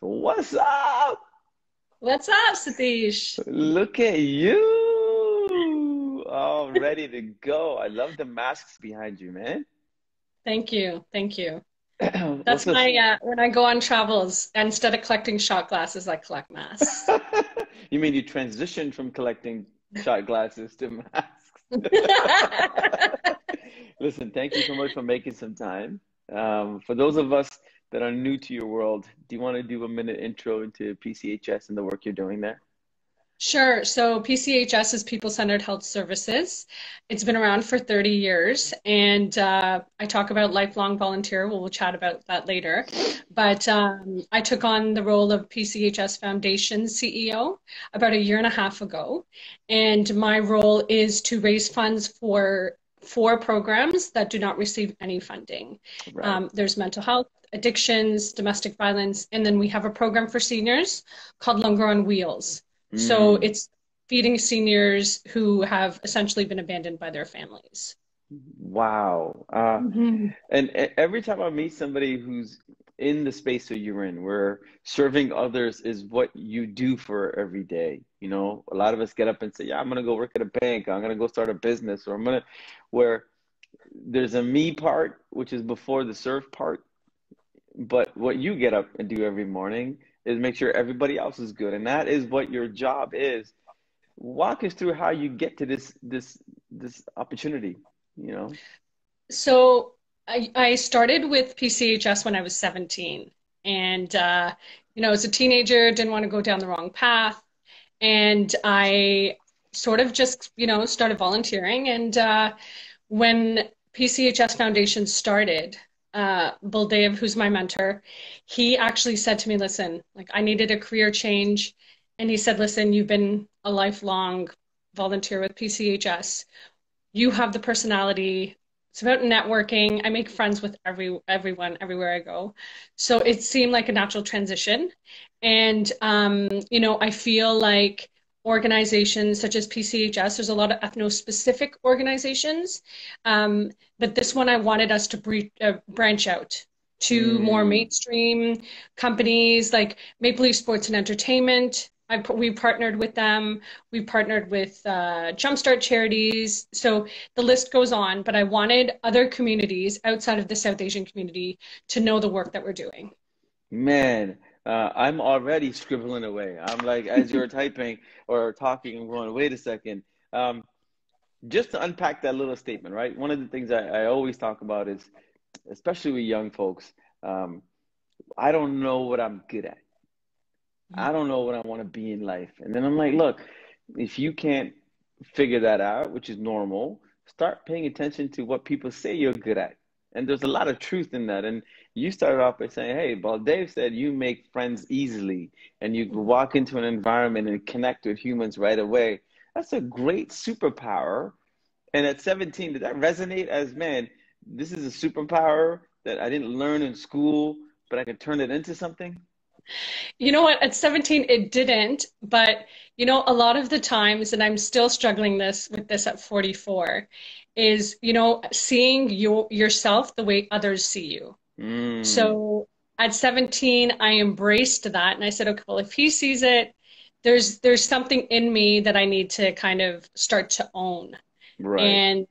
What's up? What's up, Satish? Look at you. All ready to go. I love the masks behind you, man. Thank you. Thank you. That's my, when I go on travels, instead of collecting shot glasses, I collect masks. You mean you transitioned from collecting shot glasses to masks? Listen, thank you so much for making some time. For those of us that are new to your world, do you want to do a minute intro into PCHS and the work you're doing there? Sure. So PCHS is People-Centered Health Services. It's been around for 30 years, and I talk about lifelong volunteer. We'll chat about that later. But I took on the role of PCHS Foundation CEO about a year and a half ago, and my role is to raise funds for four programs that do not receive any funding. Right. There's mental health, addictions, domestic violence, and then we have a program for seniors called Longer on Wheels. Mm. So it's feeding seniors who have essentially been abandoned by their families. Wow. And every time I meet somebody who's in the space that you're in, where serving others is what you do for every day. You know, a lot of us get up and say, yeah, I'm going to go work at a bank. I'm going to go start a business, or I'm going to, where there's a me part, which is before the serve part. But what you get up and do every morning is make sure everybody else is good. And that is what your job is. Walk us through how you get to this opportunity, you know? So I started with PCHS when I was 17, and, you know, as a teenager, didn't want to go down the wrong path. And I sort of just, you know, started volunteering. And when PCHS Foundation started, Buldev, who's my mentor, he actually said to me, listen, like, I needed a career change. And he said, listen, you've been a lifelong volunteer with PCHS. You have the personality. It's about networking. I make friends with everyone everywhere I go. So it seemed like a natural transition. And, you know, I feel like organizations such as PCHS, there's a lot of ethno-specific organizations, but this one I wanted us to branch out to more mainstream companies like Maple Leaf Sports and Entertainment. We partnered with them. We partnered with Jumpstart Charities. So the list goes on, but I wanted other communities outside of the South Asian community to know the work that we're doing. Man, I'm already scribbling away. I'm like, as you're typing or talking, I'm going, wait a second. Just to unpack that little statement, right? One of the things I always talk about is, especially with young folks, I don't know what I'm good at. I don't know what I want to be in life. And then I'm like, look, if you can't figure that out, which is normal, start paying attention to what people say you're good at. And there's a lot of truth in that. And you started off by saying, hey, Baldev said you make friends easily and you walk into an environment and connect with humans right away. That's a great superpower. And at 17, did that resonate as, man, this is a superpower that I didn't learn in school, but I could turn it into something? You know what, at 17, it didn't, but, you know, a lot of the times, and I'm still struggling with this at 44, is, you know, seeing yourself the way others see you. Mm. So at 17, I embraced that and I said, okay, well, if he sees it, there's something in me that I need to kind of start to own. Right. And,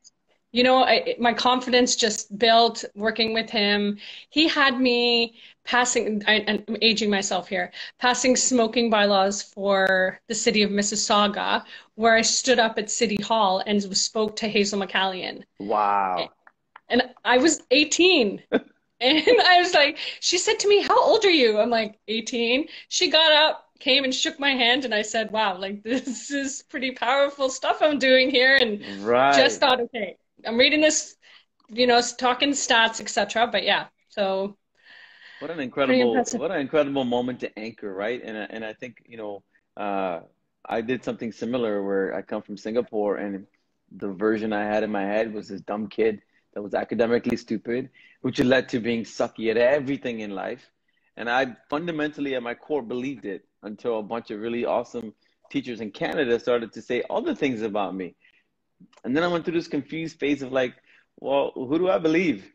you know, my confidence just built working with him. He had me I'm aging myself here, passing smoking bylaws for the city of Mississauga, where I stood up at City Hall and spoke to Hazel McCallion. Wow. And I was 18. And I was like, she said to me, how old are you? I'm like, 18. She got up, came and shook my hand, and I said, wow, like, this is pretty powerful stuff I'm doing here. And just thought, okay, I'm reading this, you know, talking stats, etc. But yeah, so what an incredible moment to anchor, right? And I think, you know, I did something similar where I come from Singapore, and the version I had in my head was this dumb kid that was academically stupid, which led to being sucky at everything in life. And I fundamentally at my core believed it until a bunch of really awesome teachers in Canada started to say other things about me. And then I went through this confused phase of like, well, who do I believe?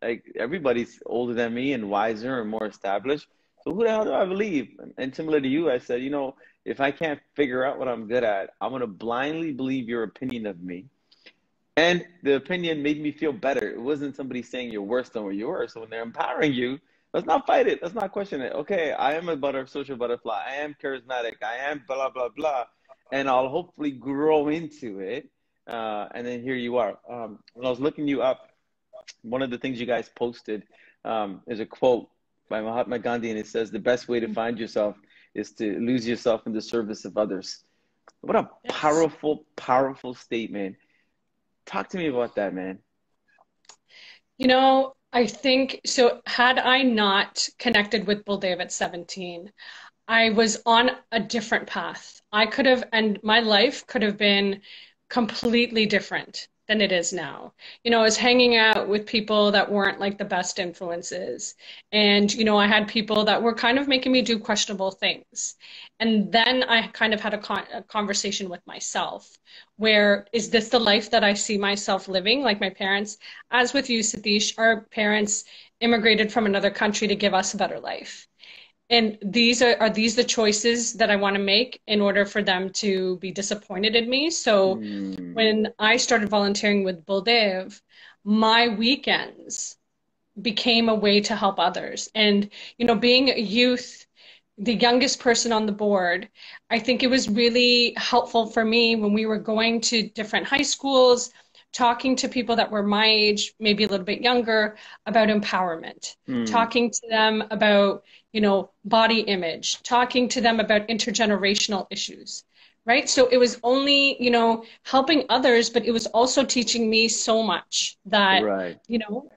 Like, everybody's older than me and wiser and more established. So who the hell do I believe? And similar to you, I said, you know, if I can't figure out what I'm good at, I'm going to blindly believe your opinion of me. And the opinion made me feel better. It wasn't somebody saying you're worse than what you were. So when they're empowering you, let's not fight it. Let's not question it. Okay, I am a social butterfly. I am charismatic. I am blah, blah, blah. And I'll hopefully grow into it. And then here you are. When I was looking you up, one of the things you guys posted is a quote by Mahatma Gandhi, and it says, the best way to find yourself is to lose yourself in the service of others. What a powerful, powerful statement. Talk to me about that, man. You know, I think, so had I not connected with Buldev at 17, I was on a different path. I could have, and my life could have been completely different than it is now. You know, I was hanging out with people that weren't like the best influences. And, you know, I had people that were kind of making me do questionable things. And then I kind of had a conversation with myself where, is this the life that I see myself living? Like my parents, as with you, Satish, our parents immigrated from another country to give us a better life. And these are these the choices that I want to make in order for them to be disappointed in me? So when I started volunteering with Buldev, my weekends became a way to help others. And, you know, being a youth, the youngest person on the board, I think it was really helpful for me when we were going to different high schools, talking to people that were my age, maybe a little bit younger, about empowerment, talking to them about, you know, body image, talking to them about intergenerational issues, right? So it was only, you know, helping others, but it was also teaching me so much that, you know,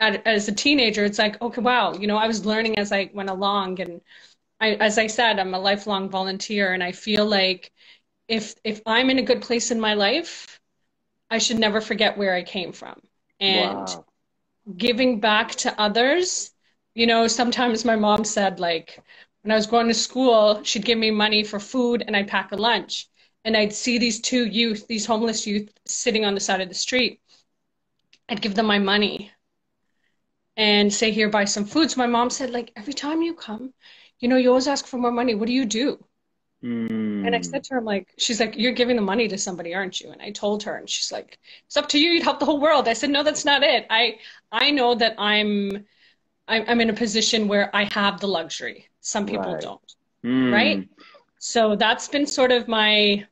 as a teenager, it's like, okay, wow, you know, I was learning as I went along. And I, as I said, I'm a lifelong volunteer, and I feel like if I'm in a good place in my life, I should never forget where I came from. And giving back to others, you know, sometimes my mom said, like, when I was going to school, she'd give me money for food and I'd pack a lunch. And I'd see these two youth, these homeless youth sitting on the side of the street. I'd give them my money and say, here, buy some food. So my mom said, like, every time you come, you know, you always ask for more money. What do you do? And I said to her, I'm like, she's like, you're giving the money to somebody, aren't you? And I told her, and she's like, it's up to you. You'd help the whole world. I said, no, that's not it. I know that I'm in a position where I have the luxury. Some people don't, right? So that's been sort of my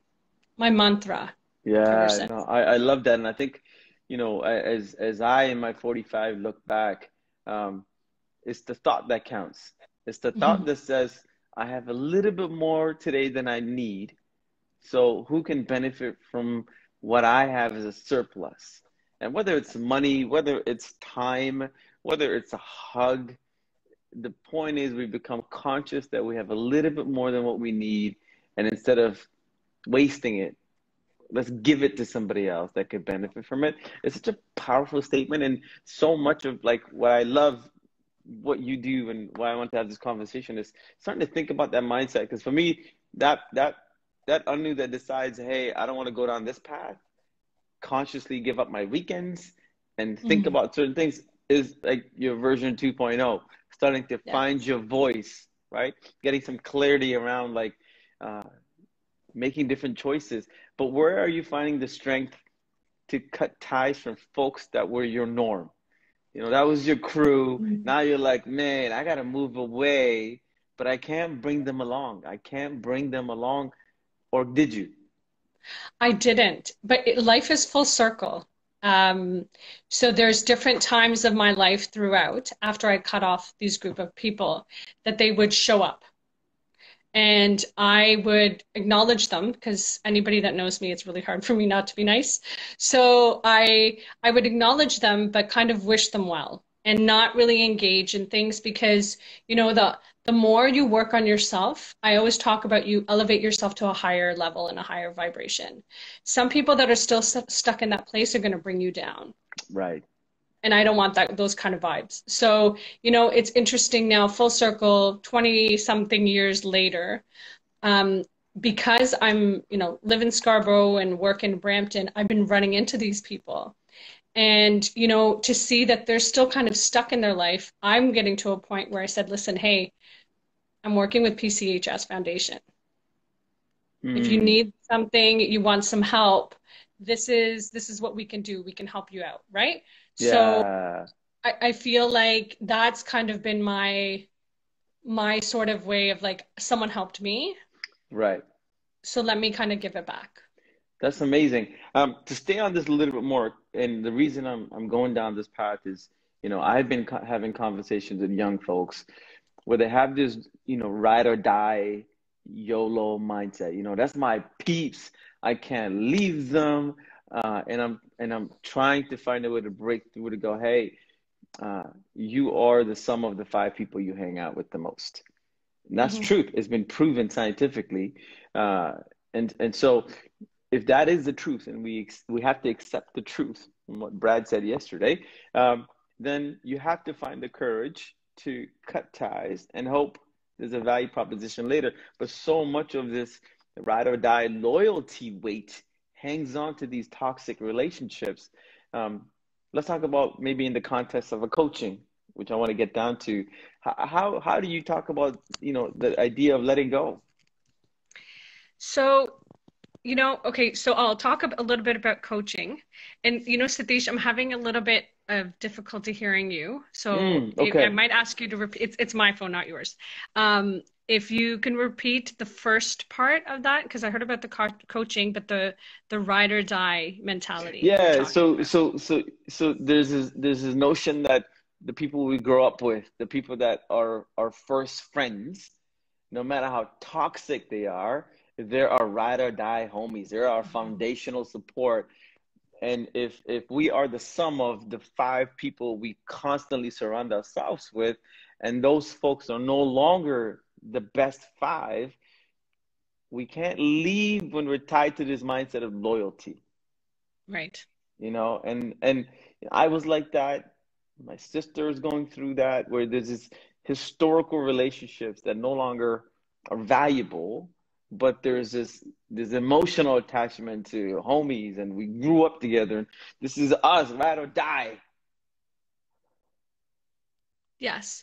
mantra. Yeah, no, I love that. And I think, you know, as I in my 45 look back, it's the thought that counts. It's the thought that says, I have a little bit more today than I need. So who can benefit from what I have as a surplus? And whether it's money, whether it's time, whether it's a hug, the point is we become conscious that we have a little bit more than what we need. And instead of wasting it, let's give it to somebody else that could benefit from it. It's such a powerful statement. And so much of like what I love, what you do and why I want to have this conversation is starting to think about that mindset. Because for me, that Anu that decides, hey, I don't want to go down this path, consciously give up my weekends and think about certain things is like your version 2.0, starting to find your voice, right? Getting some clarity around like making different choices. But where are you finding the strength to cut ties from folks that were your norm? You know, that was your crew. Now you're like, man, I got to move away, but I can't bring them along. I can't bring them along. Or did you? I didn't, but life is full circle. So there's different times of my life throughout after I cut off these group of people that they would show up. And I would acknowledge them because anybody that knows me, it's really hard for me not to be nice. So I would acknowledge them, but kind of wish them well and not really engage in things because, you know, the more you work on yourself, I always talk about you elevate yourself to a higher level and a higher vibration. Some people that are still stuck in that place are going to bring you down. Right. And I don't want those kind of vibes. So, you know, it's interesting now, full circle, 20-something years later, because I'm, you know, live in Scarborough and work in Brampton, I've been running into these people. And, you know, to see that they're still kind of stuck in their life, I'm getting to a point where I said, listen, hey, I'm working with PCHS Foundation. Mm. If you need something, you want some help, this is what we can do. We can help you out, right? Yeah. So I feel like that's kind of been my sort of way of like, someone helped me. Right. So let me kind of give it back. That's amazing. To stay on this a little bit more, and the reason I'm going down this path is, you know, I've been having conversations with young folks where they have this, you know, ride or die YOLO mindset. You know, that's my peeps. I can't leave them. And I'm trying to find a way to break through to go, hey, you are the sum of the five people you hang out with the most. And that's truth. It's been proven scientifically. And so if that is the truth, and we have to accept the truth from what Brad said yesterday, then you have to find the courage to cut ties and hope there's a value proposition later. But so much of this ride or die loyalty weight hangs on to these toxic relationships. Let's talk about maybe in the context of a coaching, which I want to get down to. How do you talk about, you know, the idea of letting go? So, you know, okay, so I'll talk a little bit about coaching. And, you know, Satish, I'm having a little bit of difficulty hearing you. So okay. I might ask you to repeat. It's my phone, not yours. If you can repeat the first part of that, because I heard about the coaching, but the ride or die mentality. Yeah. So there's this notion that the people we grow up with, the people that are our first friends, no matter how toxic they are, they're our ride or die homies. They're our foundational support. And if we are the sum of the five people we constantly surround ourselves with, and those folks are no longer the best five, we can't leave when we're tied to this mindset of loyalty. Right. You know, and I was like that. My sister is going through that, where there's this historical relationships that no longer are valuable, but there's this emotional attachment to homies, and we grew up together, and this is us, ride or die. Yes.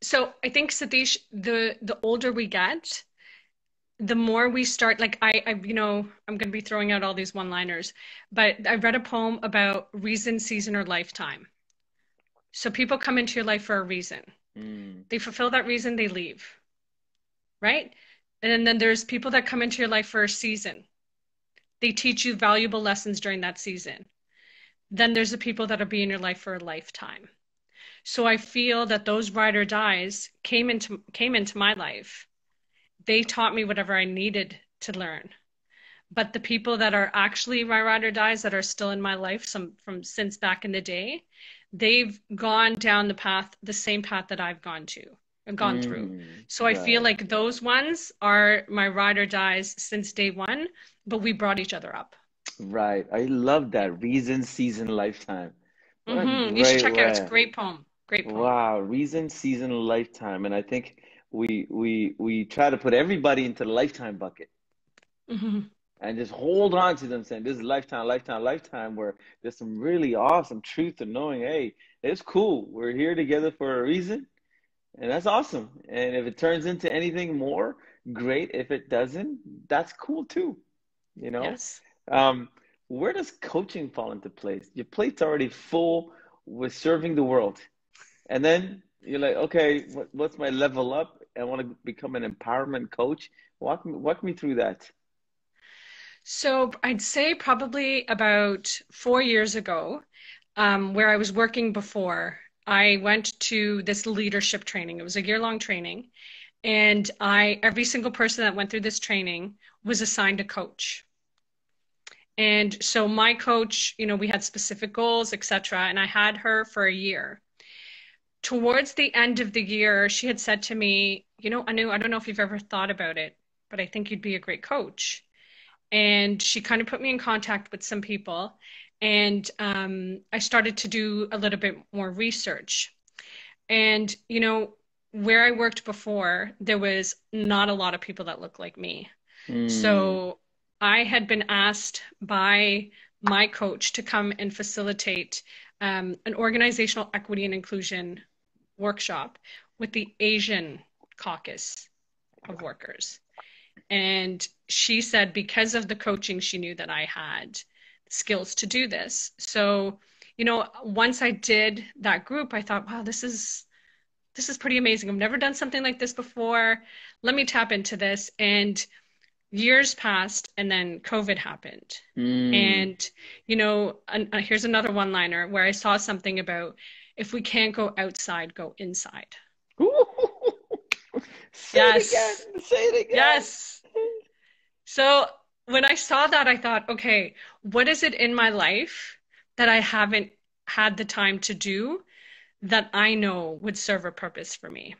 So I think, Satish, the older we get, the more we start, like I you know, I'm going to be throwing out all these one-liners, but I read a poem about reason, season, or lifetime. So people come into your life for a reason. They fulfill that reason, they leave, right? And then there's people that come into your life for a season. They teach you valuable lessons during that season. Then there's the people that'll be in your life for a lifetime. So I feel that those ride or dies came into my life. They taught me whatever I needed to learn. But the people that are actually my ride or dies that are still in my life since back in the day, they've gone down the same path that I've gone through. So I feel like those ones are my ride or dies since day one, but we brought each other up. Right. I love that. Reason, season, lifetime. You should check it out. It's a great poem. Great poem. Wow. Reason, season, lifetime. And I think we try to put everybody into the lifetime bucket and just hold on to them, saying this is lifetime, lifetime, lifetime, where there's some really awesome truth to knowing, hey, it's cool. We're here together for a reason. And that's awesome. And if it turns into anything more, great. If it doesn't, that's cool too. You know? Yes. Where does coaching fall into place? Your plate's already full with serving the world. And then you're like, okay, what's my level up? I want to become an empowerment coach. Walk me through that. So I'd say probably about 4 years ago, where I was working before, I went to this leadership training. It was a year-long training. And every single person that went through this training was assigned a coach. And so my coach, you know, we had specific goals, etc. And I had her for a year. Towards the end of the year, she had said to me, you know, Anu, I don't know if you've ever thought about it, but I think you'd be a great coach. And she kind of put me in contact with some people. And I started to do a little bit more research. And, you know, where I worked before, there was not a lot of people that looked like me. So I had been asked by my coach to come and facilitate an organizational equity and inclusion workshop with the Asian caucus of workers. And she said, because of the coaching, she knew that I had skills to do this. So, you know, once I did that group, I thought, wow, this is pretty amazing. I've never done something like this before. Let me tap into this. And years passed, and then COVID happened. And, you know, here's another one-liner where I saw something about, if we can't go outside, go inside. Say it again. Yes. So when I saw that, I thought, okay, what is it in my life that I haven't had the time to do that I know would serve a purpose for me?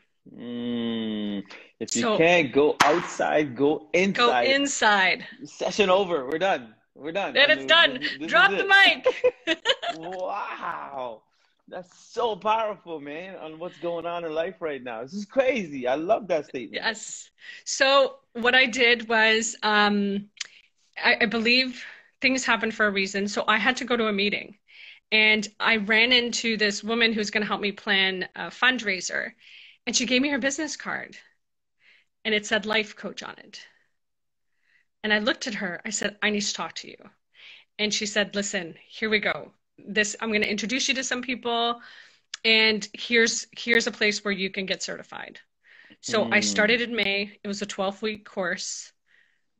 If you can't go outside, go inside. Go inside. Session over. We're done. We're done. Then it's done. Drop the mic. Wow. That's so powerful, man, on what's going on in life right now. This is crazy. I love that statement. Yes. So what I did was, I believe things happen for a reason. So I had to go to a meeting, and I ran into this woman who's going to help me plan a fundraiser, and she gave me her business card, and it said life coach on it. And I looked at her. I said, I need to talk to you. And she said, listen, here we go. I'm going to introduce you to some people, and here's a place where you can get certified. So I started in May. It was a 12-week course.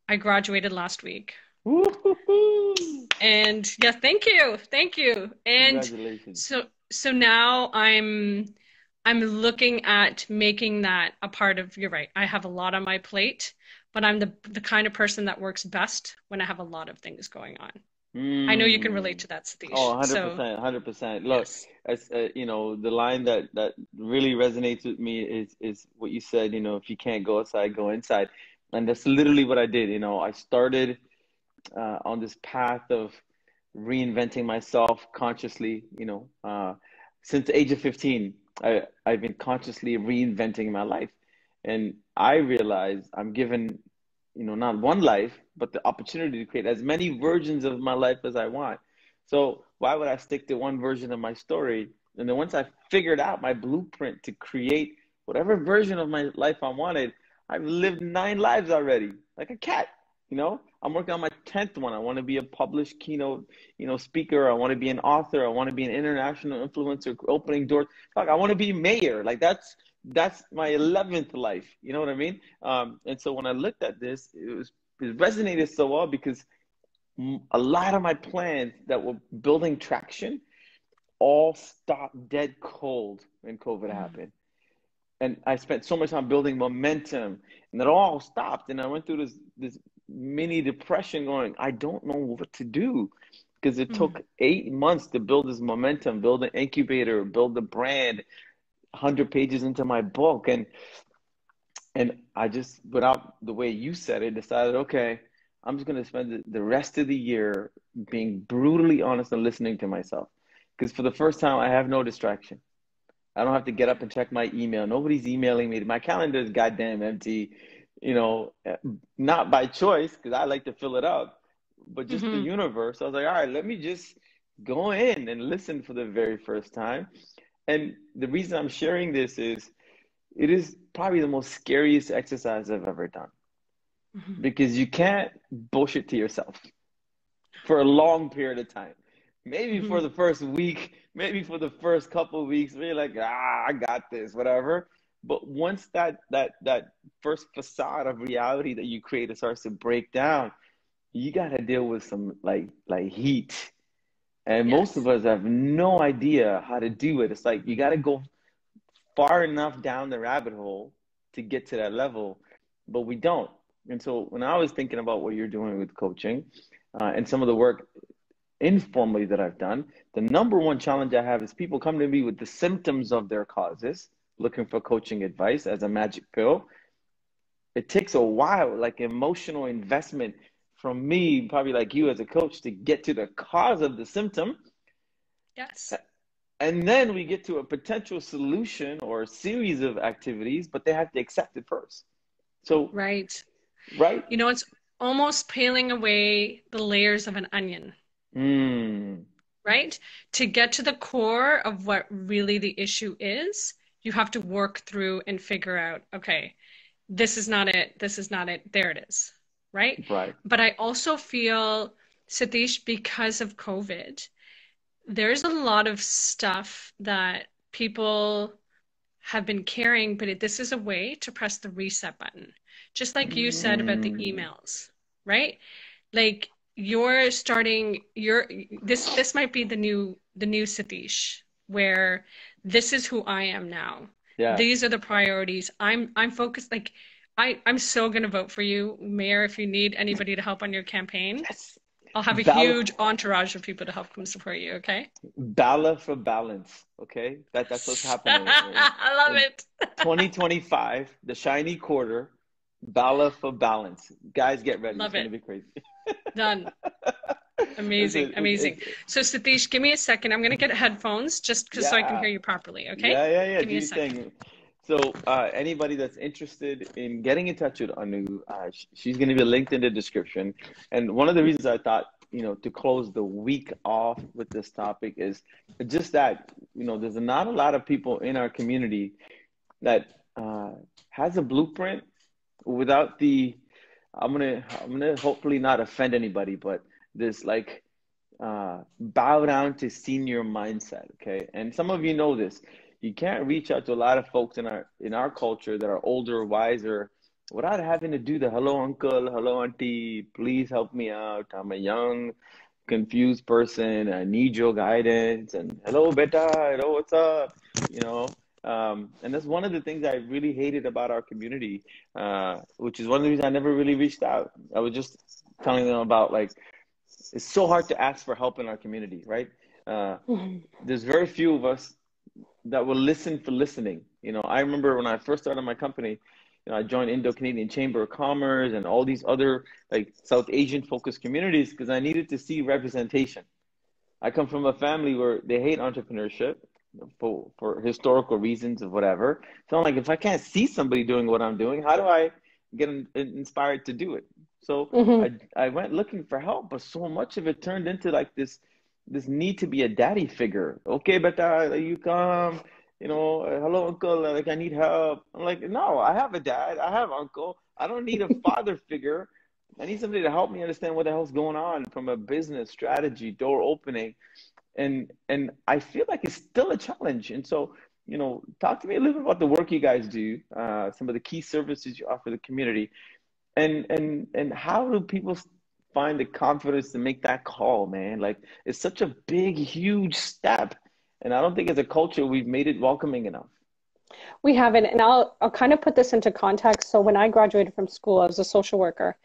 I graduated last week. Woo-hoo-hoo. And yeah, thank you. And congratulations. So now I'm looking at making that a part of, you're right, I have a lot on my plate, but I'm the kind of person that works best when I have a lot of things going on. I know you can relate to that, Satish. Oh, 100%, 100%. Look, yes. You know, the line that really resonates with me is what you said, you know, if you can't go outside, go inside. And that's literally what I did. You know, I started on this path of reinventing myself consciously, you know. Since the age of 15, I've been consciously reinventing my life. And I realized I'm given, you know, not one life, but the opportunity to create as many versions of my life as I want. So why would I stick to one version of my story? And then once I figured out my blueprint to create whatever version of my life I wanted, I've lived 9 lives already, like a cat, you know? I'm working on my 10th one. I want to be a published keynote, you know, speaker. I want to be an author. I want to be an international influencer, opening doors. Fuck, I want to be mayor. Like that's my 11th life. You know what I mean? And so when I looked at this, it resonated so well, because a lot of my plans that were building traction all stopped dead cold when COVID happened. And I spent so much time building momentum, and it all stopped. And I went through this mini depression going, I don't know what to do, because it took 8 months to build this momentum, build an incubator, build the brand, 100 pages into my book. And I just, without the way you said it, decided, okay, I'm just going to spend the rest of the year being brutally honest and listening to myself. Because for the first time, I have no distraction. I don't have to get up and check my email. Nobody's emailing me. My calendar is goddamn empty, you know, not by choice, because I like to fill it up, but just the universe. I was like, all right, let me just go in and listen for the very first time. And the reason I'm sharing this is, it is probably the most scariest exercise I've ever done, because you can't bullshit to yourself for a long period of time. Maybe for the first week, maybe for the first couple of weeks, we're like, I got this, whatever. But once that first facade of reality that you created starts to break down, you got to deal with some like heat. And yes. Most of us have no idea how to do it. It's like, you got to go far enough down the rabbit hole to get to that level, but we don't. And so when I was thinking about what you're doing with coaching and some of the work informally that I've done, the number one challenge I have is people come to me with the symptoms of their causes, looking for coaching advice as a magic pill. It takes a while, like emotional investment from me, probably like you as a coach, to get to the cause of the symptom. Yes. And then we get to a potential solution or a series of activities, but they have to accept it first. So right. You know, it's almost peeling away the layers of an onion, right? To get to the core of what really the issue is, you have to work through and figure out, okay, this is not it, this is not it, there it is, right? Right. But I also feel, Satish, because of COVID, there's a lot of stuff that people have been carrying, but this is a way to press the reset button. Just like you said about the emails, right? Like you're starting your, this might be the new Satish, where this is who I am now. Yeah. These are the priorities. I'm focused. Like I'm so going to vote for you, Mayor, if you need anybody to help on your campaign. Yes. I'll have a huge entourage of people to help come support you, okay? Bala for balance, okay? That's what's happening. I love it. 2025, the shiny quarter, Bala for balance. Guys, get ready. Love it's going to be crazy. Done. Amazing, amazing. So, Satish, give me a second. I'm going to get headphones just because so I can hear you properly, okay? Yeah. Give me a second. So anybody that's interested in getting in touch with Anu, she's going to be linked in the description. And one of the reasons I thought, to close the week off with this topic is just that, there's not a lot of people in our community that has a blueprint without the, I'm going to hopefully not offend anybody, but this like bow down to senior mindset. Okay. And some of you know this. You can't reach out to a lot of folks in our culture that are older, wiser, without having to do the hello uncle, hello auntie, please help me out. I'm a young, confused person. I need your guidance. And hello, beta. Hello, what's up? And that's one of the things I really hated about our community, which is one of the reasons I never really reached out. I was just telling them about it's so hard to ask for help in our community, right? There's very few of us that will listen for listening. I remember when I first started my company, I joined Indo-Canadian Chamber of Commerce and all these other South Asian focused communities because I needed to see representation. I come from a family where they hate entrepreneurship for historical reasons or whatever. So I'm like, if I can't see somebody doing what I'm doing, how do I get inspired to do it? So I went looking for help, but so much of it turned into this need to be a daddy figure. Okay, beta, you come, hello, uncle, I need help. I'm like, no, I have a dad. I have uncle. I don't need a father figure. I need somebody to help me understand what the hell's going on from a business strategy, door opening. And I feel like it's still a challenge. And so, talk to me a little bit about the work you guys do, some of the key services you offer the community, and how do people find the confidence to make that call, man? It's such a big, huge step. And I don't think as a culture, we've made it welcoming enough. We haven't. And I'll kind of put this into context. So when I graduated from school, I was a social worker.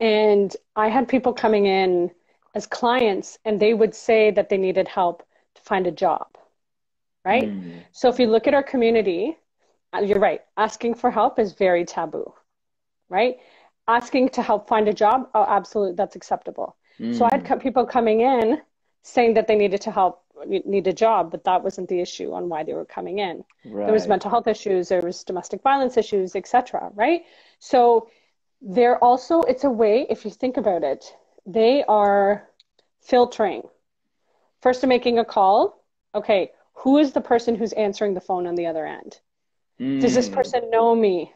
And I had people coming in as clients, and they would say that they needed help to find a job, right? Mm. So if you look at our community, you're right. Asking for help is very taboo, right? Asking to help find a job, oh, absolutely, that's acceptable. So I had people coming in saying that they needed to help, need a job, but that wasn't the issue on why they were coming in. Right. There was mental health issues, there was domestic violence issues, etc. Right? So they're also, it's a way, if you think about it, they are filtering. First, they're making a call. Okay, who is the person who's answering the phone on the other end? Does this person know me?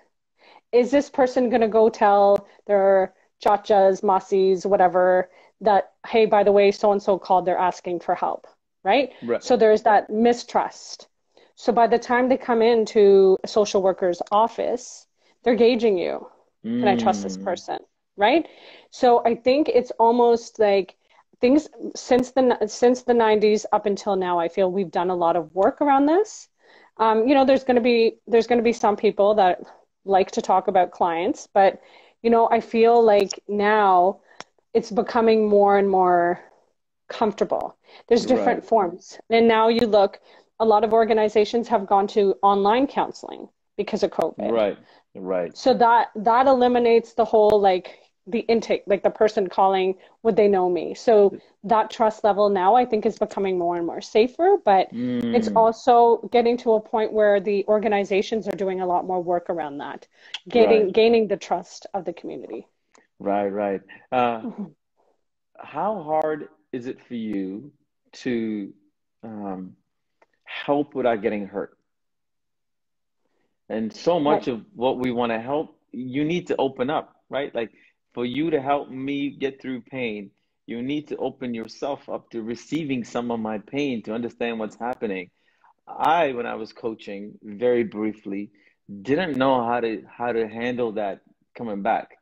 Is this person going to go tell their chachas, masis, whatever, that, hey, by the way, so-and-so called, they're asking for help, right? So there's that mistrust. So by the time they come into a social worker's office, they're gauging you. Can I trust this person, right? So I think it's almost like things since the 90s up until now, I feel we've done a lot of work around this. There's going to be some people that like to talk about clients, but I feel like now it's becoming more and more comfortable. There's different forms, and now you look, a lot of organizations have gone to online counseling because of COVID, right? So that eliminates the whole the intake, the person calling, would they know me? So that trust level now I think is becoming more and more safer, but it's also getting to a point where the organizations are doing a lot more work around that, gaining the trust of the community. Right. How hard is it for you to help without getting hurt? And so much of what we want to help you need to open up, right? Like, for you to help me get through pain, you need to open yourself up to receiving some of my pain, to understand what's happening. I, when I was coaching very briefly, didn't know how to handle that coming back.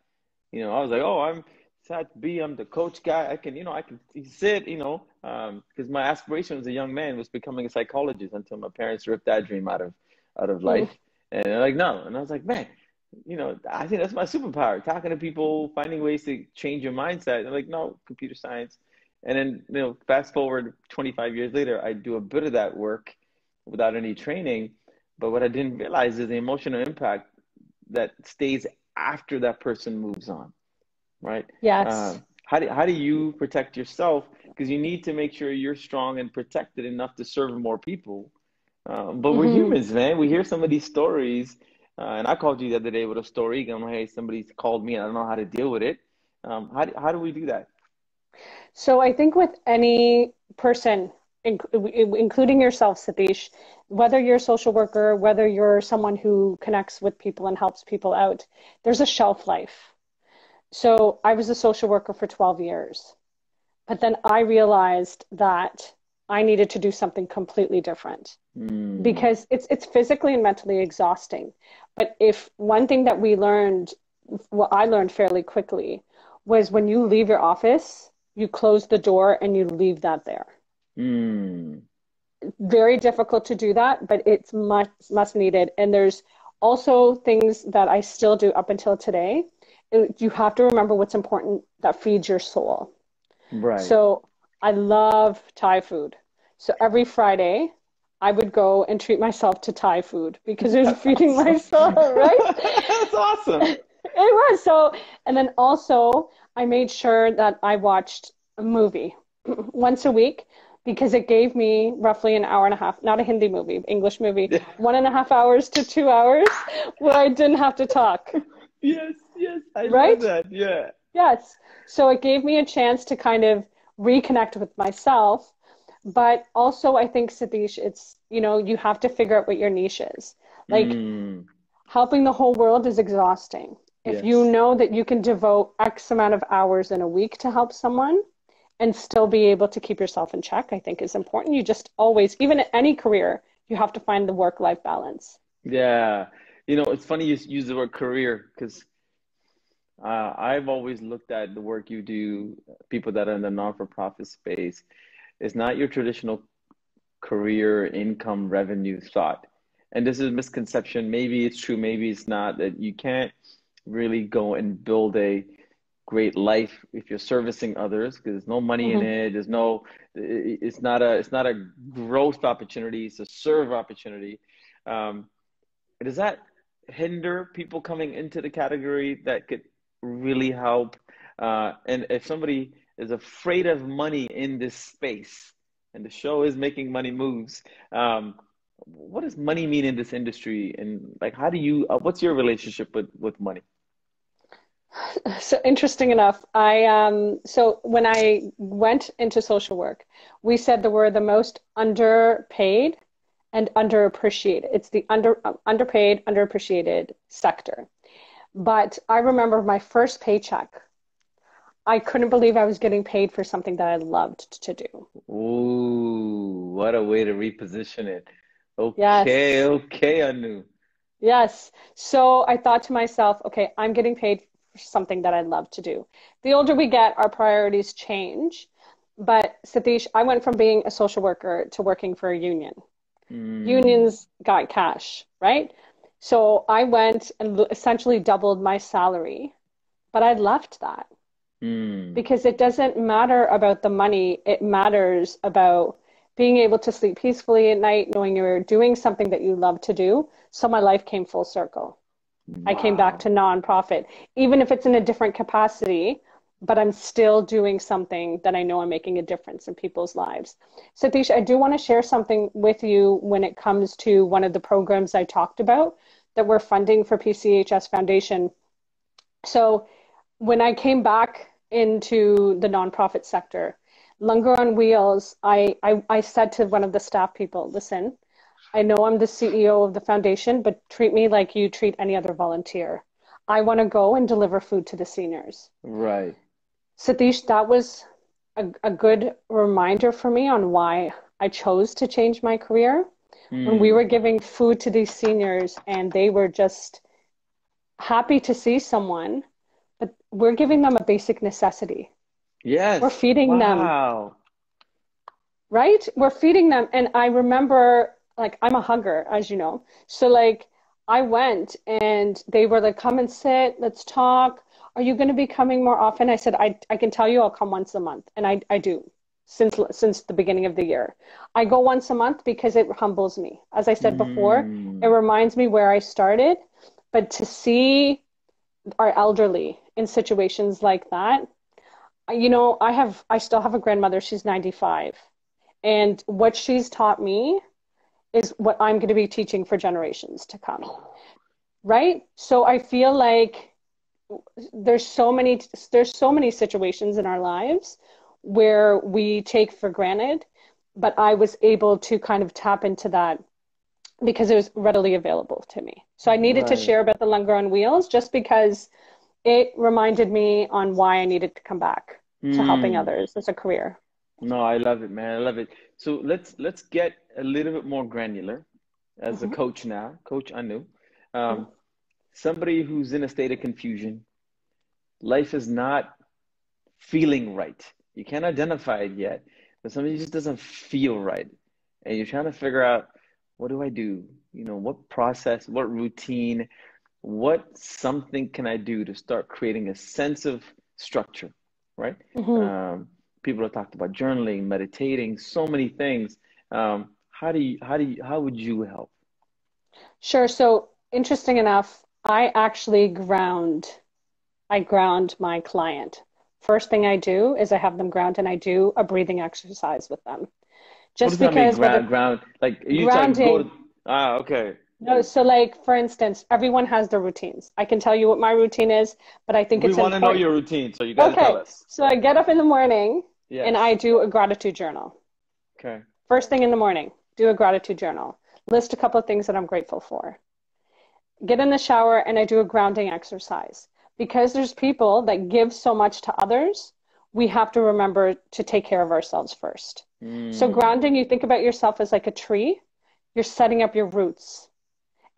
You know, I was like, oh, I'm Sat B, I'm the coach guy. I can, you know, I can sit, you know, because my aspiration as a young man was becoming a psychologist until my parents ripped that dream out of life. And they're like, no. And I was like, man, you know, I think that's my superpower, talking to people, finding ways to change your mindset. They're like, no, computer science. And then, you know, fast forward 25 years later, I do a bit of that work without any training. But what I didn't realize is the emotional impact that stays after that person moves on, right? Yes. How do you protect yourself? Because you need to make sure you're strong and protected enough to serve more people. But we're humans, man. We hear some of these stories. And I called you the other day with a story. I'm like, hey, somebody's called me and I don't know how to deal with it. How do we do that? So I think with any person, including yourself, Satish, whether you're a social worker, whether you're someone who connects with people and helps people out, there's a shelf life. So I was a social worker for 12 years, but then I realized that I needed to do something completely different because it's physically and mentally exhausting. But if one thing that we learned, what I learned fairly quickly, was when you leave your office, you close the door and you leave that there. Very difficult to do that, but it's much needed. And there's also things that I still do up until today. You have to remember what's important that feeds your soul. Right. So I love Thai food. So every Friday, I would go and treat myself to Thai food because it was feeding my soul, right? That's awesome. It was. So, and then also I made sure that I watched a movie once a week because it gave me roughly an hour and a half, not a Hindi movie, English movie, 1.5 hours to 2 hours where I didn't have to talk. Yes, yes, I love that, yeah. Yes, so it gave me a chance to kind of reconnect with myself, but also I think, Satish, it's, you know, you have to figure out what your niche is. Like, helping the whole world is exhausting. If you know that you can devote X amount of hours in a week to help someone and still be able to keep yourself in check, I think is important. You just always, even in any career, you have to find the work-life balance. Yeah. You know, it's funny you use the word career because I've always looked at the work you do, people that are in the non-for-profit space. It's not your traditional career, income, revenue thought. And this is a misconception. Maybe it's true, maybe it's not, that you can't really go and build a great life if you're servicing others because there's no money in it. There's no, it's not a growth opportunity. It's a serve opportunity. Does that hinder people coming into the category that could really help? And if somebody is afraid of money in this space, and the show is Making Money Moves, what does money mean in this industry? And like, how do you, what's your relationship with money? So interesting enough, so when I went into social work, we said that we're the most underpaid and underappreciated. It's the underpaid, underappreciated sector. But I remember my first paycheck, I couldn't believe I was getting paid for something that I loved to do. Ooh, what a way to reposition it. Okay, yes. Okay, Anu. Yes. So I thought to myself, okay, I'm getting paid for something that I love to do. The older we get, our priorities change. But Satish, I went from being a social worker to working for a union. Unions got cash, right? So I went and essentially doubled my salary, but I left that because it doesn't matter about the money. It matters about being able to sleep peacefully at night, knowing you're doing something that you love to do. So my life came full circle. Wow. I came back to nonprofit, even if it's in a different capacity, but I'm still doing something that I know I'm making a difference in people's lives. Satish, I do want to share something with you when it comes to one of the programs I talked about that we're funding for PCHS Foundation. So when I came back into the nonprofit sector, Longer on Wheels, I said to one of the staff people, listen, I know I'm the CEO of the foundation, but treat me like you treat any other volunteer. I want to go and deliver food to the seniors. Right. Satish, that was a good reminder for me on why I chose to change my career. When we were giving food to these seniors and they were just happy to see someone, but we're giving them a basic necessity. Yes. We're feeding them. Wow. Right? We're feeding them. And I remember, like, I'm a hugger, as you know. So, like, I went and they were like, come and sit, let's talk. Are you going to be coming more often? I said, I can tell you I'll come once a month. And I do. Since the beginning of the year, I go once a month because it humbles me. As I said before, it reminds me where I started, but to see our elderly in situations like that, you know, I still have a grandmother, she's 95, and what she's taught me is what I'm going to be teaching for generations to come. Right. So I feel like there's so many situations in our lives where we take for granted, but I was able to kind of tap into that because it was readily available to me. So I needed to share about the Lungar on Wheels just because it reminded me on why I needed to come back to helping others as a career. No, I love it, man. I love it. So let's get a little bit more granular as a coach now, Coach Anu. Somebody who's in a state of confusion, life is not feeling right. You can't identify it yet, but something just doesn't feel right. And you're trying to figure out, what do I do? You know, what process, what routine, what something can I do to start creating a sense of structure, right? People have talked about journaling, meditating, so many things. How would you help? Sure. So interesting enough, I actually ground my client. First thing I do is I have them ground and I do a breathing exercise with them. Just what does because that mean, ground, like you grounding, go to, okay. No, so like for instance, everyone has their routines. I can tell you what my routine is, but I think it's important. We want to know your routine, so you got to tell us. So I get up in the morning and I do a gratitude journal. Okay. First thing in the morning, do a gratitude journal. List a couple of things that I'm grateful for. Get in the shower and I do a grounding exercise. Because there's people that give so much to others, we have to remember to take care of ourselves first. So grounding, you think about yourself as like a tree. You're setting up your roots.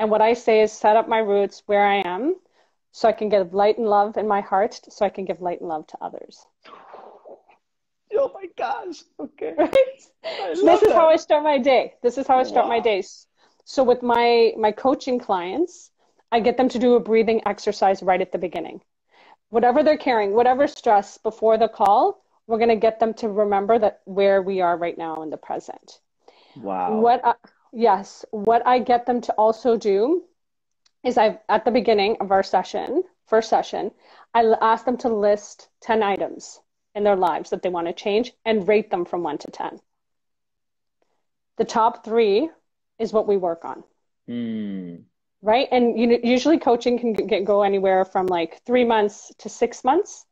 And what I say is set up my roots where I am so I can give light and love in my heart so I can give light and love to others. Oh my gosh. Okay. Right? This is how I start my day. This is how I start my days. So with my coaching clients, I get them to do a breathing exercise right at the beginning. Whatever they're carrying, whatever stress before the call, we're going to get them to remember that where we are right now in the present. Wow. What I get them to also do is at the beginning of our session, first session, I ask them to list 10 items in their lives that they want to change and rate them from 1 to 10. The top 3 is what we work on. Right? And usually coaching can go anywhere from like 3 months to 6 months.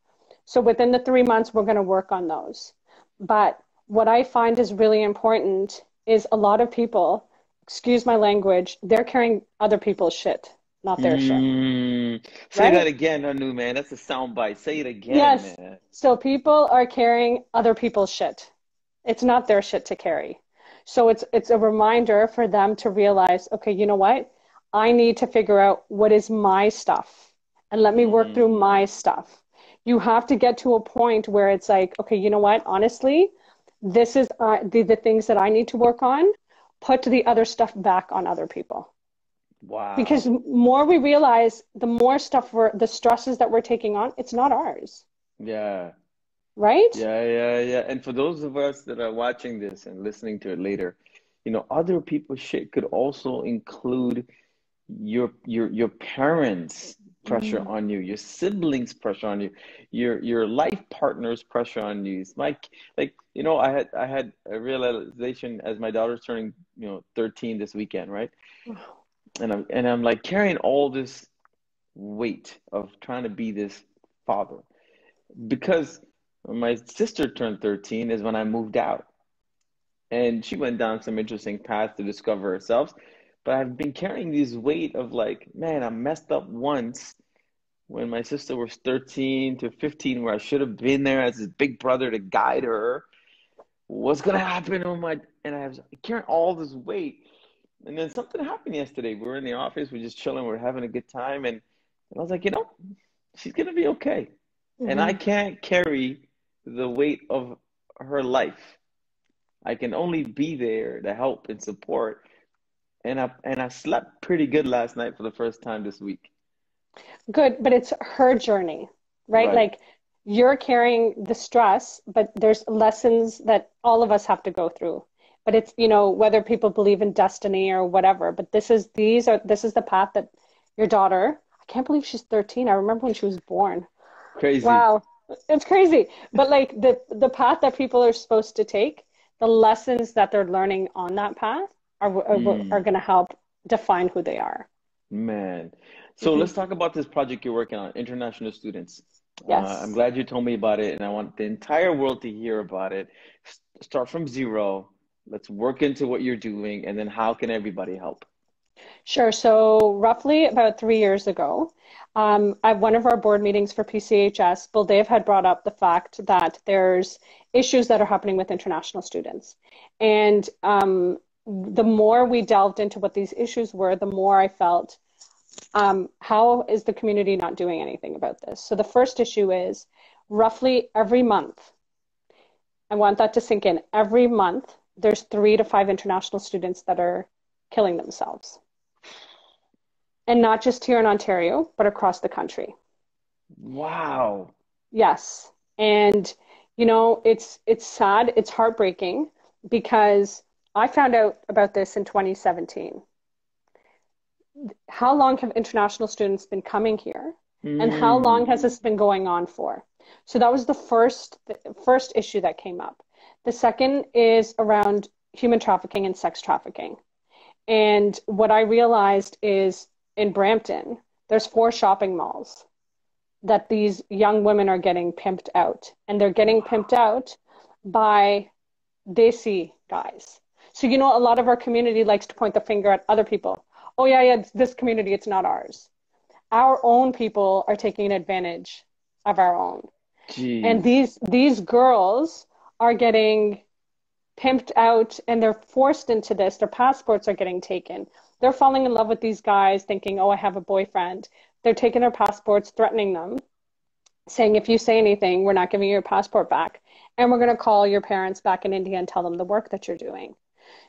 So within the 3 months, we're going to work on those. But what I find is really important is a lot of people, excuse my language, they're carrying other people's shit, not their shit. Say that again, Anu, man. That's a soundbite. Say it again, man. So people are carrying other people's shit. It's not their shit to carry. So it's a reminder for them to realize, okay, you know what? I need to figure out what is my stuff and let me work through my stuff. You have to get to a point where it's like, okay, you know what? Honestly, this is the things that I need to work on. Put the other stuff back on other people. Wow. Because more we realize, the more stuff the stresses that we're taking on, it's not ours. Yeah. Right? Yeah. And for those of us that are watching this and listening to it later, you know, other people's shit could also include your parents' pressure on you, your siblings' pressure on you, your life partner's pressure on you. It's like you know, I had a realization as my daughter's turning 13 this weekend, right? And I'm like carrying all this weight of trying to be this father, because when my sister turned 13 is when I moved out, and she went down some interesting paths to discover herself. But I've been carrying this weight of like, man, I messed up once. when my sister was 13 to 15, where I should have been there as his big brother to guide her. What's going to happen? Oh my, and I was carrying all this weight. And then something happened yesterday. We were in the office. We're just chilling. We're having a good time. And I was like, you know, she's going to be okay. Mm-hmm. And I can't carry the weight of her life. I can only be there to help and support. And I slept pretty good last night for the first time this week. Good. But it's her journey, right? Like you're carrying the stress, but there's lessons that all of us have to go through. But it's, you know, whether people believe in destiny or whatever, but this is the path that your daughter, I can't believe she's 13. I remember when she was born. Crazy. Wow. It's crazy. But like the path that people are supposed to take, the lessons that they're learning on that path are going to help define who they are. Man. So let's talk about this project you're working on, international students. Yes. I'm glad you told me about it, and I want the entire world to hear about it. Start from zero. Let's work into what you're doing, and then how can everybody help? Sure. So roughly about 3 years ago, at one of our board meetings for PCHS, Buldev had brought up the fact that there's issues that are happening with international students. And the more we delved into what these issues were, the more I felt, how is the community not doing anything about this? So the first issue is roughly every month, I want that to sink in, every month, there's 3 to 5 international students that are killing themselves. And not just here in Ontario, but across the country. Wow. Yes. And, you know, it's sad. It's heartbreaking because I found out about this in 2017. How long have international students been coming here? And how long has this been going on for? So that was the first issue that came up. The second is around human trafficking and sex trafficking. And what I realized is in Brampton, there's 4 shopping malls that these young women are getting pimped out. And they're getting pimped out by Desi guys. So, you know, a lot of our community likes to point the finger at other people. Oh, yeah, it's this community, it's not ours. Our own people are taking advantage of our own. Jeez. And these girls are getting pimped out, and they're forced into this. Their passports are getting taken. They're falling in love with these guys thinking, oh, I have a boyfriend. They're taking their passports, threatening them, saying, if you say anything, we're not giving you your passport back. And we're going to call your parents back in India and tell them the work that you're doing.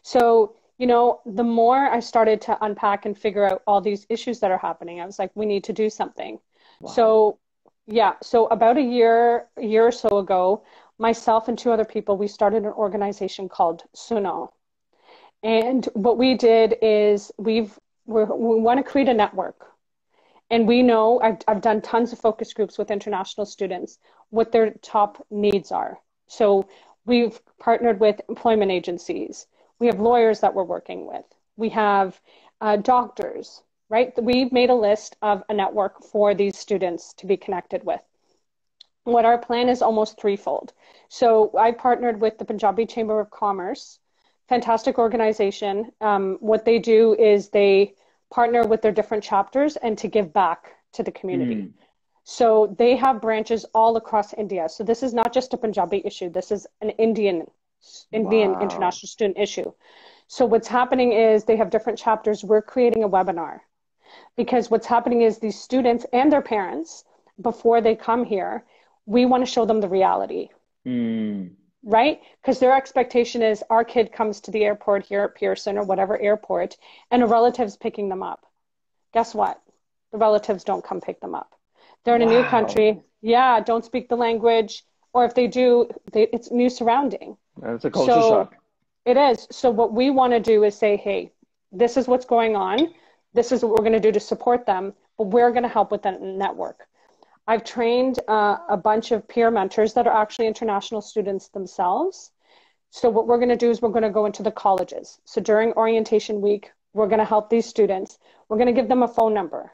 So, you know, the more I started to unpack and figure out all these issues that are happening, I was like, we need to do something. Wow. So, yeah. So about a year or so ago, myself and 2 other people, we started an organization called Suno. And what we did is we want to create a network. And we know, I've done tons of focus groups with international students, what their top needs are. So we've partnered with employment agencies. We have lawyers that we're working with. We have doctors, right? We've made a list of a network for these students to be connected with. What our plan is almost 3-fold. So I partnered with the Punjabi Chamber of Commerce, fantastic organization. What they do is they partner with their different chapters and to give back to the community. So they have branches all across India. So this is not just a Punjabi issue. This is an Indian international student issue. So what's happening is they have different chapters. We're creating a webinar because what's happening is these students and their parents, before they come here, we want to show them the reality, right? Because their expectation is our kid comes to the airport here at Pearson or whatever airport, and a relative's picking them up. Guess what? The relatives don't come pick them up. They're in a new country. Yeah, don't speak the language. Or if they do, it's new surrounding. That's a culture shock. It is. So what we want to do is say, hey, this is what's going on. This is what we're going to do to support them, but we're going to help with that network. I've trained a bunch of peer mentors that are actually international students themselves. So what we're going to do is we're going to go into the colleges. So during orientation week, we're going to help these students. We're going to give them a phone number.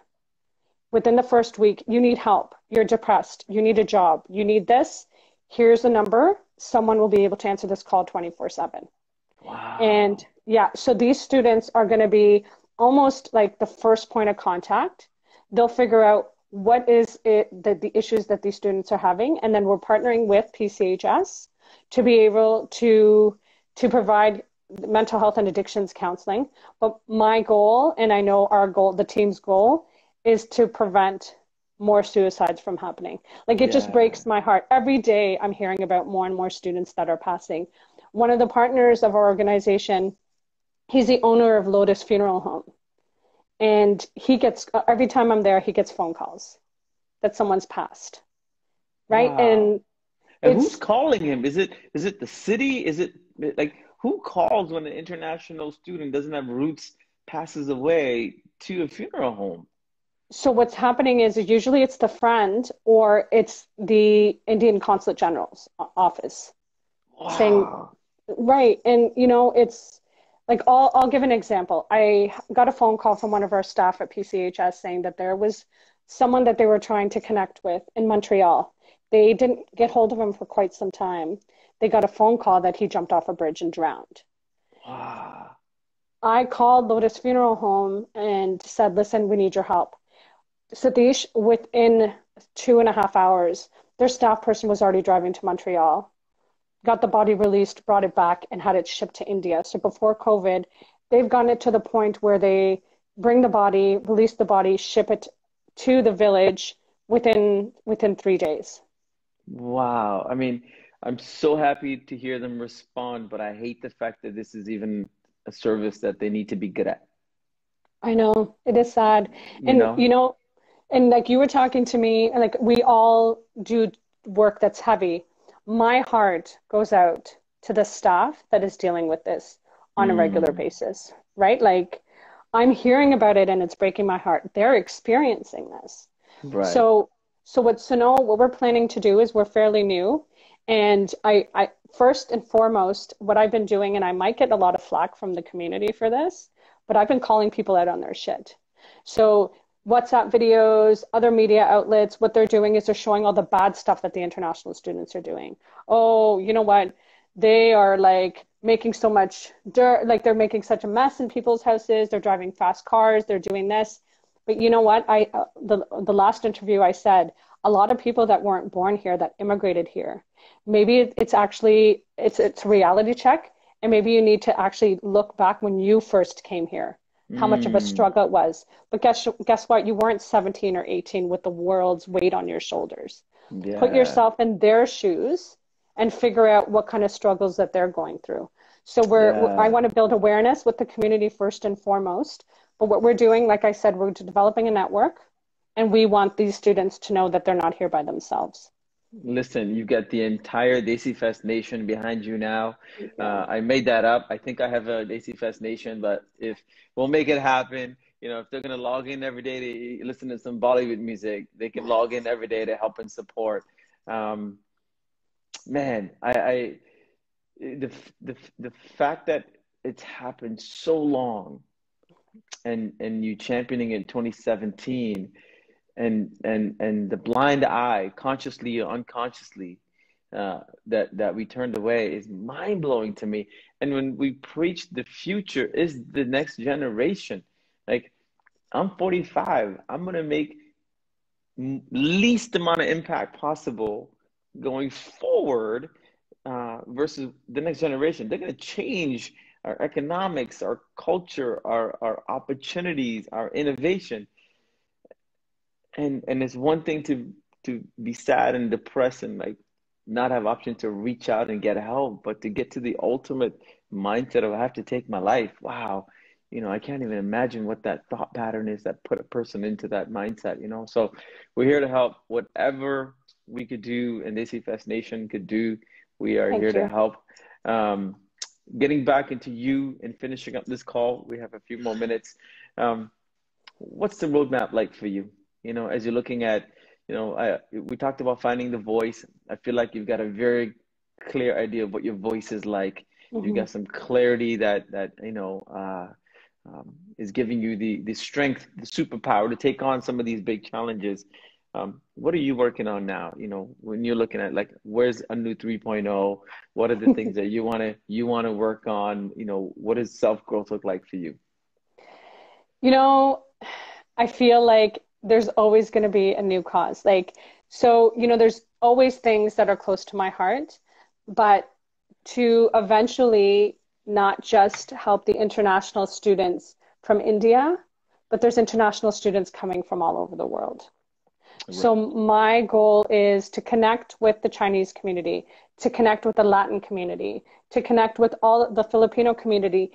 Within the first week, you need help. You're depressed. You need a job. You need this. Here's a number. Someone will be able to answer this call 24/7. Wow. And yeah, so these students are going to be almost like the first point of contact. They'll figure out what is it that the issues that these students are having, and then we're partnering with PCHS to be able to provide mental health and addictions counseling. But my goal, and I know our goal, the team's goal, is to prevent more suicides from happening. Like, it just breaks my heart. Every day I'm hearing about more and more students that are passing. One of the partners of our organization, he's the owner of Lotus Funeral Home. And he gets, every time I'm there, he gets phone calls that someone's passed. Right. Wow. And who's calling him? Is it the city? Is it like, who calls when an international student doesn't have roots, passes away, to a funeral home? So what's happening is usually it's the friend or it's the Indian Consulate General's office. Wow. Saying, right. And, you know, it's like, I'll give an example. I got a phone call from one of our staff at PCHS saying that there was someone that they were trying to connect with in Montreal. They didn't get hold of him for quite some time. They got a phone call that he jumped off a bridge and drowned. Wow. I called Lotus Funeral Home and said, listen, we need your help. Satish, within 2.5 hours, their staff person was already driving to Montreal, got the body released, brought it back, and had it shipped to India. So before COVID, they've gotten it to the point where they bring the body, release the body, ship it to the village within 3 days. Wow. I mean, I'm so happy to hear them respond, but I hate the fact that this is even a service that they need to be good at. I know. It is sad. And, you know, and like you were talking to me, like, we all do work that's heavy. My heart goes out to the staff that is dealing with this on a regular basis, right? Like, I'm hearing about it and it's breaking my heart. They're experiencing this. Right. So what Suno, what we're planning to do is, we're fairly new. And I first and foremost, what I've been doing, and I might get a lot of flack from the community for this, but I've been calling people out on their shit. So WhatsApp videos, other media outlets, what they're doing is they're showing all the bad stuff that the international students are doing. Oh, you know what? They are like making so much dirt, like they're making such a mess in people's houses. They're driving fast cars. They're doing this. But you know what? The last interview I said, a lot of people that weren't born here, that immigrated here, maybe it's actually, it's a reality check. And maybe you need to actually look back when you first came here, how much of a struggle it was. But guess what? You weren't 17 or 18 with the world's weight on your shoulders. Yeah. Put yourself in their shoes and figure out what kind of struggles that they're going through. So I want to build awareness with the community first and foremost. But what we're doing, like I said, we're developing a network, and we want these students to know that they're not here by themselves. Listen, you got the entire Desi Fest Nation behind you now. I made that up. I think I have a Desi Fest Nation, but if we'll make it happen, you know, if they're going to log in every day to listen to some Bollywood music, they can log in every day to help and support. Man, the fact that it's happened so long, and you championing in 2017, and the blind eye, consciously or unconsciously, that we turned away, is mind-blowing to me. And when we preach the future is the next generation, like, I'm 45, I'm gonna make least amount of impact possible going forward versus the next generation. They're gonna change our economics, our culture, our opportunities, our innovation. And it's one thing to be sad and depressed and like not have option to reach out and get help, but to get to the ultimate mindset of, I have to take my life. Wow. You know, I can't even imagine what that thought pattern is that put a person into that mindset, you know? So we're here to help. Whatever we could do and Desi Fest Nation could do, we are here to help. Getting back into you and finishing up this call, we have a few more minutes. What's the roadmap like for you? You know, as you're looking at, you know, we talked about finding the voice. I feel like you've got a very clear idea of what your voice is like. Mm-hmm. You've got some clarity that you know, is giving you the strength, the superpower to take on some of these big challenges. What are you working on now? You know, when you're looking at, like, where's Anu 3.0? What are the things that you want to work on? You know, what does self-growth look like for you? You know, I feel like there's always going to be a new cause. Like, so, you know, there's always things that are close to my heart, but to eventually not just help the international students from India, but there's international students coming from all over the world. Right. So my goal is to connect with the Chinese community, to connect with the Latin community, to connect with all the Filipino community,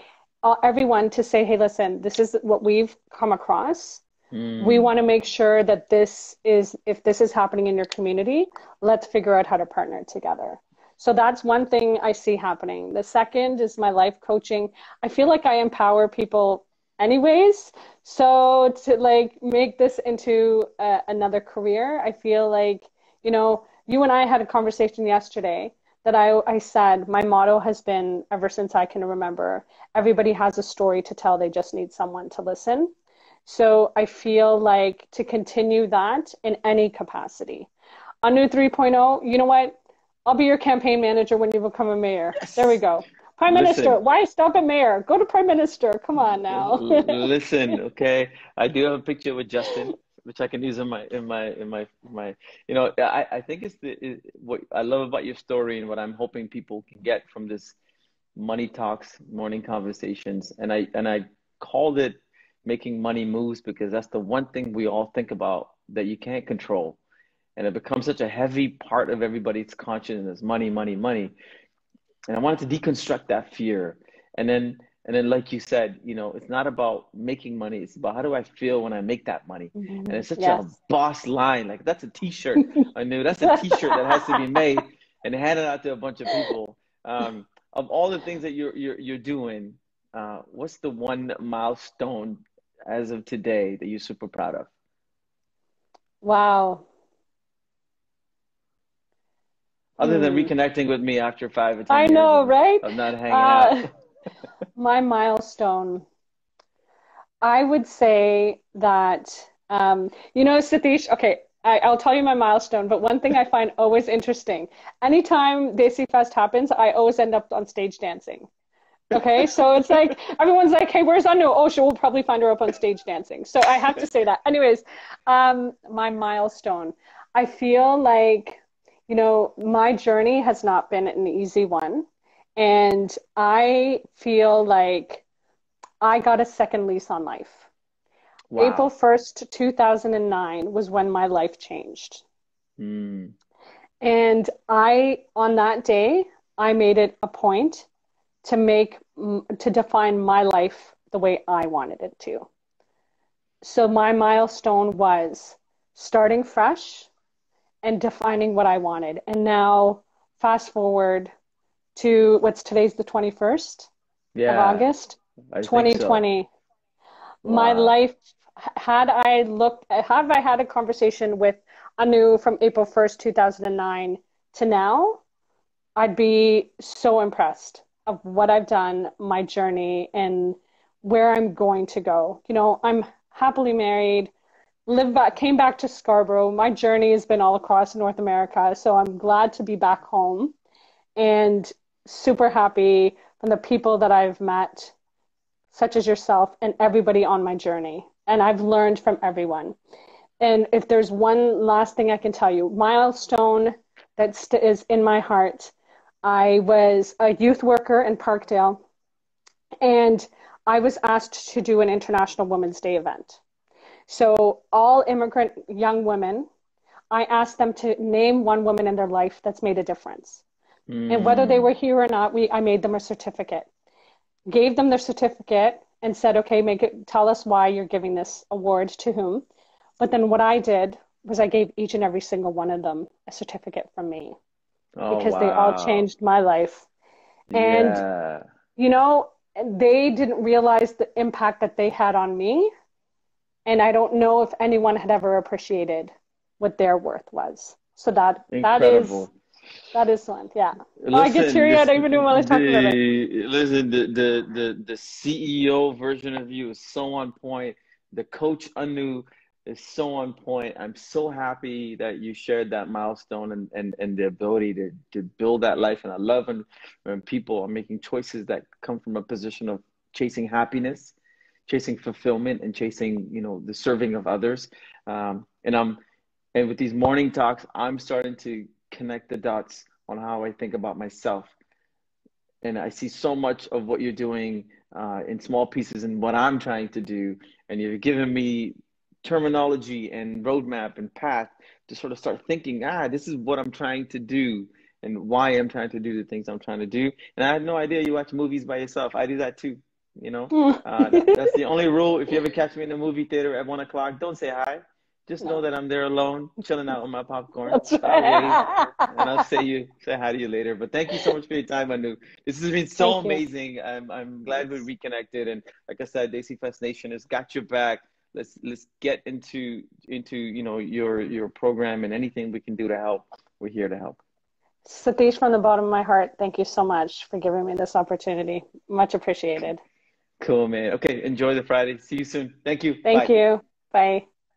everyone, to say, hey, listen, this is what we've come across. Mm. We want to make sure that this is, if this is happening in your community, let's figure out how to partner together. So that's one thing I see happening. The second is my life coaching. I feel like I empower people anyways. So to like make this into another career, I feel like, you know, you and I had a conversation yesterday that I said, my motto has been, ever since I can remember, everybody has a story to tell. They just need someone to listen. So I feel like to continue that in any capacity. Anu 3.0, you know what? I'll be your campaign manager when you become a mayor. Yes. There we go. Prime Minister, listen. Why stop at mayor? Go to Prime Minister. Come on now. Listen, okay. I do have a picture with Justin, which I can use in my you know, I think it's what I love about your story and what I'm hoping people can get from this Money Talks morning conversations. And I called it Making Money Moves, because that's the one thing we all think about that you can't control. And it becomes such a heavy part of everybody's consciousness, money, money, money. And I wanted to deconstruct that fear. And then like you said, you know, it's not about making money. It's about how do I feel when I make that money? Mm-hmm. And it's such a boss line. Like, that's a t-shirt. I knew that's a t-shirt that has to be made and handed out to a bunch of people. Of all the things that you're doing, what's the one milestone as of today that you're super proud of? Wow. Other than reconnecting with me after 5 or 10 years. I know, right? I'm not hanging out. My milestone, I would say that, you know, Satish, okay, I'll tell you my milestone, but one thing I find always interesting, anytime Desi Fest happens, I always end up on stage dancing. Okay, so it's like, everyone's like, hey, where's Anu? Oh, we'll probably find her up on stage dancing. So I have to say that. Anyways, my milestone, I feel like, you know, my journey has not been an easy one. And I feel like I got a second lease on life. Wow. April 1st, 2009 was when my life changed. Mm. And on that day, I made it a point to define my life the way I wanted it to. So my milestone was starting fresh and defining what I wanted. And now fast forward to today's the 21st of August, 2020. So. Wow. My life, have I had a conversation with Anu from April 1st, 2009 to now, I'd be so impressed of what I've done, my journey, and where I'm going to go. You know, I'm happily married, came back to Scarborough. My journey has been all across North America, so I'm glad to be back home and super happy from the people that I've met, such as yourself and everybody on my journey. And I've learned from everyone. And if there's one last thing I can tell you, milestone that is in my heart, I was a youth worker in Parkdale, and I was asked to do an International Women's Day event. So all immigrant young women, I asked them to name one woman in their life that's made a difference. Mm. And whether they were here or not, I made them a certificate, gave them their certificate and said, okay, tell us why you're giving this award to whom. But then what I did was I gave each and every single one of them a certificate from me. Oh, because they all changed my life. And, you know, they didn't realize the impact that they had on me. And I don't know if anyone had ever appreciated what their worth was. So that is one. Yeah. Listen, I get teary. I don't even know what I'm talking about. Listen, the CEO version of you is so on point. The coach Anu is so on point. I'm so happy that you shared that milestone and the ability to build that life. And I love when people are making choices that come from a position of chasing happiness chasing fulfillment and chasing, you know, the serving of others. And with these morning talks, I'm starting to connect the dots on how I think about myself. And I see so much of what you're doing in small pieces and what I'm trying to do. And you've given me terminology and roadmap and path to sort of start thinking, this is what I'm trying to do and why I'm trying to do the things I'm trying to do. And I had no idea you watch movies by yourself. I do that too, you know. That's the only rule. If you ever catch me in a movie theater at 1 o'clock, don't say hi. Just know that I'm there alone, chilling out with my popcorn. That's right. And I'll say hi to you later. But thank you so much for your time, Anu. This has been so amazing. I'm glad we reconnected. And like I said, Desi Fest Nation has got your back. Let's get into you know, your program and anything we can do to help. We're here to help. Satish, from the bottom of my heart, thank you so much for giving me this opportunity. Much appreciated. Cool, man. Okay, enjoy the Friday. See you soon. Thank you. Thank you. Bye.